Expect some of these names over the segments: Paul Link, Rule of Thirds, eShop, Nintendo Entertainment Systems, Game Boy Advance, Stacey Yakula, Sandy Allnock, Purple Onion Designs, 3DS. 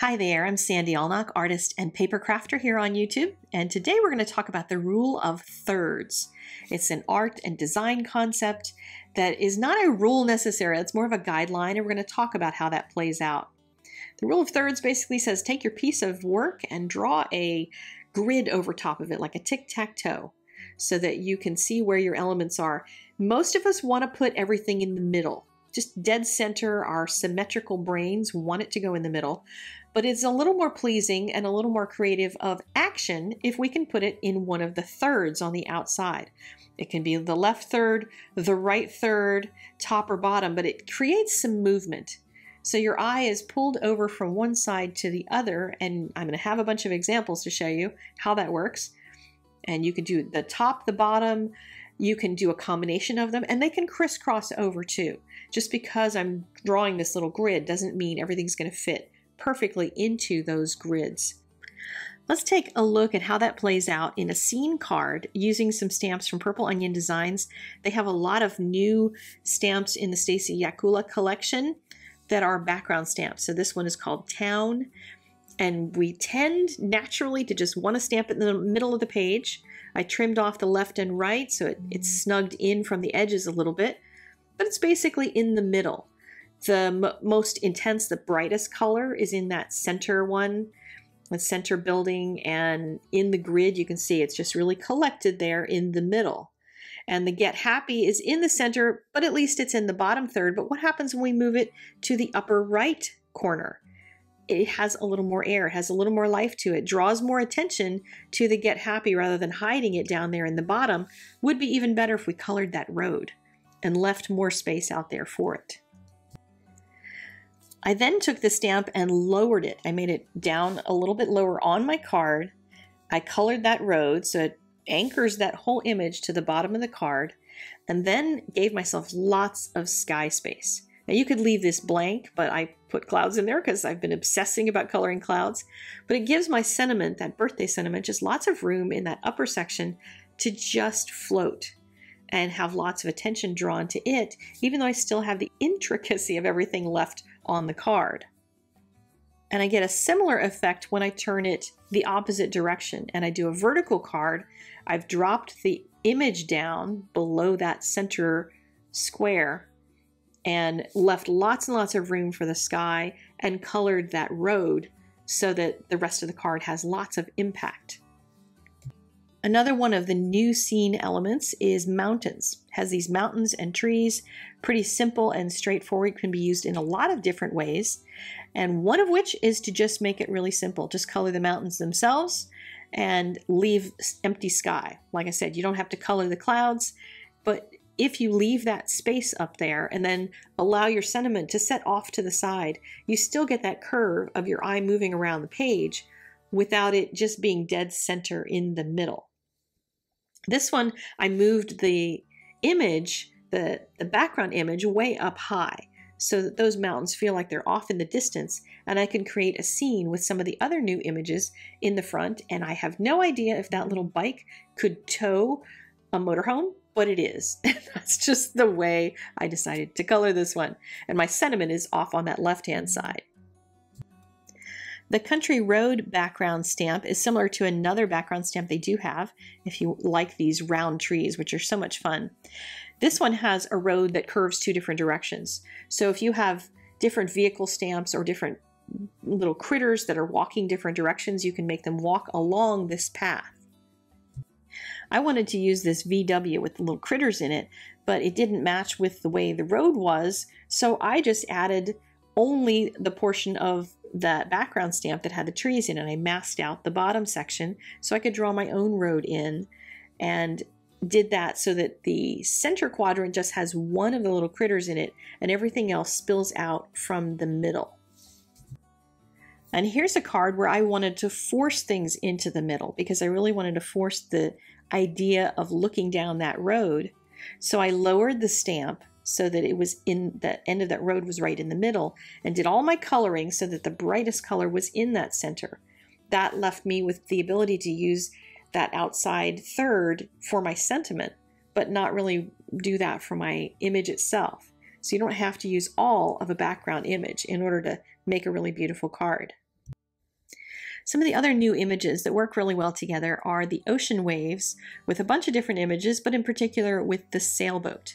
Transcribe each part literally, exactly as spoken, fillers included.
Hi there, I'm Sandy Allnock, artist and paper crafter here on YouTube, and today we're going to talk about the rule of thirds. It's an art and design concept that is not a rule necessarily, it's more of a guideline, and we're going to talk about how that plays out. The rule of thirds basically says take your piece of work and draw a grid over top of it, like a tic-tac-toe, so that you can see where your elements are. Most of us want to put everything in the middle. Just dead center, our symmetrical brains want it to go in the middle, but it's a little more pleasing and a little more creative of action if we can put it in one of the thirds on the outside. It can be the left third, the right third, top or bottom, but it creates some movement. So your eye is pulled over from one side to the other, and I'm going to have a bunch of examples to show you how that works. And you can do the top, the bottom, you can do a combination of them, and they can crisscross over too. Just because I'm drawing this little grid doesn't mean everything's going to fit perfectly into those grids. Let's take a look at how that plays out in a scene card using some stamps from Purple Onion Designs. They have a lot of new stamps in the Stacey Yakula collection that are background stamps. So this one is called Town, and we tend naturally to just want to stamp it in the middle of the page. I trimmed off the left and right so it, it's snugged in from the edges a little bit, but it's basically in the middle. The most intense, the brightest color is in that center one, the center building, and in the grid you can see it's just really collected there in the middle. And the Get Happy is in the center, but at least it's in the bottom third. But what happens when we move it to the upper right corner? It has a little more air, it has a little more life to it, draws more attention to the Get Happy rather than hiding it down there in the bottom. Would be even better if we colored that road and left more space out there for it. I then took the stamp and lowered it. I made it down a little bit lower on my card. I colored that road so it anchors that whole image to the bottom of the card, and then gave myself lots of sky space. Now you could leave this blank, but I put clouds in there because I've been obsessing about coloring clouds, but it gives my sentiment, that birthday sentiment, just lots of room in that upper section to just float and have lots of attention drawn to it, even though I still have the intricacy of everything left on the card. And I get a similar effect when I turn it the opposite direction and I do a vertical card. I've dropped the image down below that center square and left lots and lots of room for the sky and colored that road so that the rest of the card has lots of impact. Another one of the new scene elements is mountains. It has these mountains and trees, pretty simple and straightforward, can be used in a lot of different ways. And one of which is to just make it really simple. Just color the mountains themselves and leave empty sky. Like I said, you don't have to color the clouds, but if you leave that space up there and then allow your sentiment to set off to the side, you still get that curve of your eye moving around the page without it just being dead center in the middle. This one, I moved the image, the, the background image, way up high so that those mountains feel like they're off in the distance, and I can create a scene with some of the other new images in the front, and I have no idea if that little bike could tow a motorhome, but it is. That's just the way I decided to color this one. And my sentiment is off on that left-hand side. The Country Road background stamp is similar to another background stamp they do have, if you like these round trees, which are so much fun. This one has a road that curves two different directions. So if you have different vehicle stamps or different little critters that are walking different directions, you can make them walk along this path. I wanted to use this V W with the little critters in it, but it didn't match with the way the road was, so I just added only the portion of that background stamp that had the trees in it. I masked out the bottom section so I could draw my own road in, and did that so that the center quadrant just has one of the little critters in it and everything else spills out from the middle. And here's a card where I wanted to force things into the middle because I really wanted to force the idea of looking down that road. So I lowered the stamp so that it was in the end of that road was right in the middle, and did all my coloring so that the brightest color was in that center. That left me with the ability to use that outside third for my sentiment, but not really do that for my image itself. So you don't have to use all of a background image in order to make a really beautiful card. Some of the other new images that work really well together are the ocean waves with a bunch of different images, but in particular with the sailboat.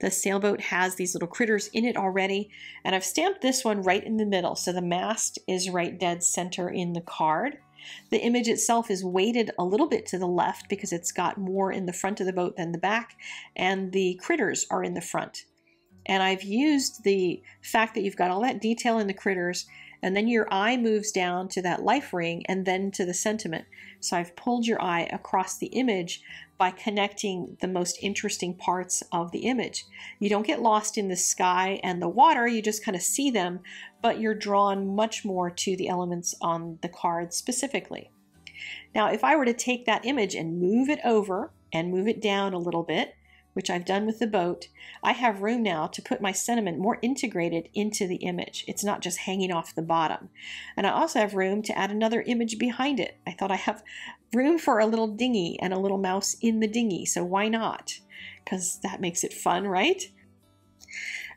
The sailboat has these little critters in it already, and I've stamped this one right in the middle, so the mast is right dead center in the card. The image itself is weighted a little bit to the left because it's got more in the front of the boat than the back, and the critters are in the front. And I've used the fact that you've got all that detail in the critters, and then your eye moves down to that life ring and then to the sentiment. So I've pulled your eye across the image by connecting the most interesting parts of the image. You don't get lost in the sky and the water, you just kind of see them, but you're drawn much more to the elements on the card specifically. Now, if I were to take that image and move it over and move it down a little bit, which I've done with the boat, I have room now to put my sentiment more integrated into the image. It's not just hanging off the bottom. And I also have room to add another image behind it. I thought I have room for a little dinghy and a little mouse in the dinghy, so why not? Because that makes it fun, right?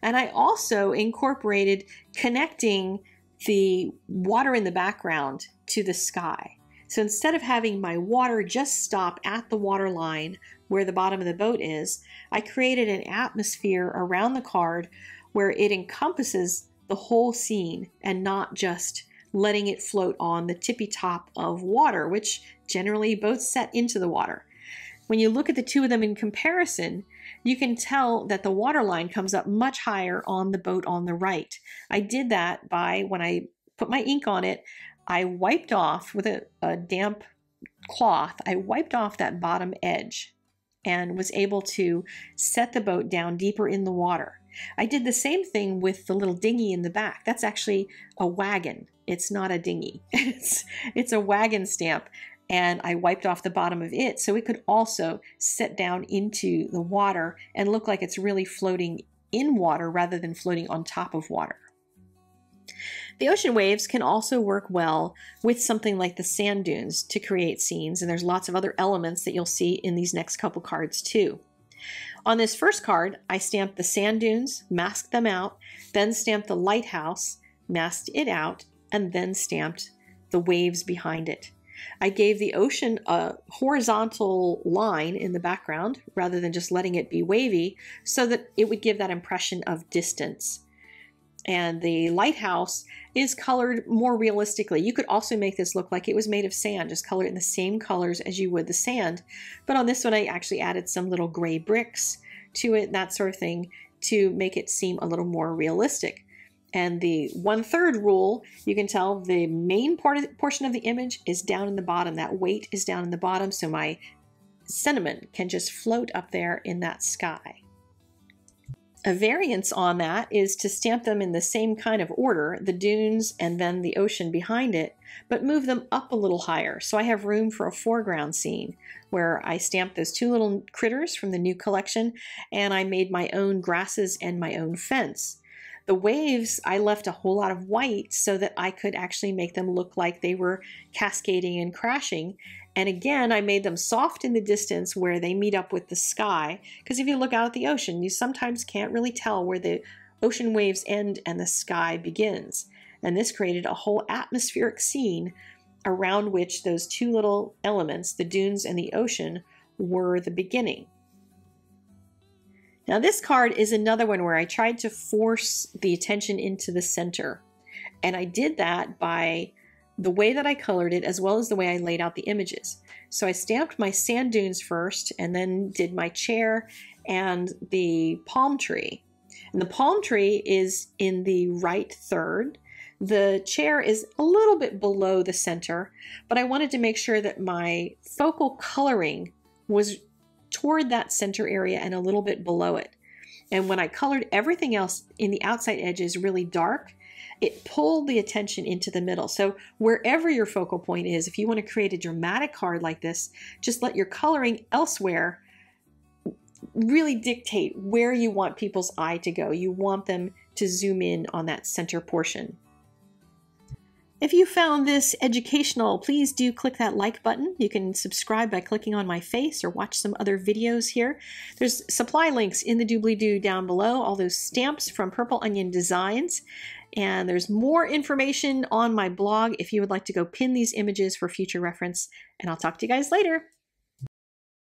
And I also incorporated connecting the water in the background to the sky. So instead of having my water just stop at the water line where the bottom of the boat is, I created an atmosphere around the card where it encompasses the whole scene and not just letting it float on the tippy top of water, which generally boats set into the water. When you look at the two of them in comparison, you can tell that the water line comes up much higher on the boat on the right. I did that by, when I put my ink on it, I wiped off with a, a damp cloth, I wiped off that bottom edge and was able to set the boat down deeper in the water. I did the same thing with the little dinghy in the back. That's actually a wagon. It's not a dinghy. It's, it's a wagon stamp, and I wiped off the bottom of it so it could also sit down into the water and look like it's really floating in water rather than floating on top of water. The ocean waves can also work well with something like the sand dunes to create scenes, and there's lots of other elements that you'll see in these next couple cards too. On this first card, I stamped the sand dunes, masked them out, then stamped the lighthouse, masked it out, and then stamped the waves behind it. I gave the ocean a horizontal line in the background rather than just letting it be wavy so that it would give that impression of distance. And the lighthouse is colored more realistically. You could also make this look like it was made of sand, just color it in the same colors as you would the sand. But on this one, I actually added some little gray bricks to it, that sort of thing, to make it seem a little more realistic. And the one-third rule, you can tell the main part of the, portion of the image is down in the bottom. That weight is down in the bottom, so my sentiment can just float up there in that sky. A variance on that is to stamp them in the same kind of order, the dunes and then the ocean behind it, but move them up a little higher. So I have room for a foreground scene where I stamped those two little critters from the new collection, and I made my own grasses and my own fence. The waves, I left a whole lot of white so that I could actually make them look like they were cascading and crashing. And again, I made them soft in the distance where they meet up with the sky. Because if you look out at the ocean, you sometimes can't really tell where the ocean waves end and the sky begins. And this created a whole atmospheric scene around which those two little elements, the dunes and the ocean, were the beginning. Now this card is another one where I tried to force the attention into the center. And I did that by the way that I colored it as well as the way I laid out the images. So I stamped my sand dunes first and then did my chair and the palm tree. And the palm tree is in the right third. The chair is a little bit below the center, but I wanted to make sure that my focal coloring was toward that center area and a little bit below it. And when I colored everything else in the outside edges really dark, it pulled the attention into the middle. So wherever your focal point is, if you want to create a dramatic card like this, just let your coloring elsewhere really dictate where you want people's eye to go. You want them to zoom in on that center portion. If you found this educational, please do click that like button. You can subscribe by clicking on my face or watch some other videos here. There's supply links in the doobly-doo down below, all those stamps from Purple Onion Designs. And there's more information on my blog if you would like to go pin these images for future reference. And I'll talk to you guys later.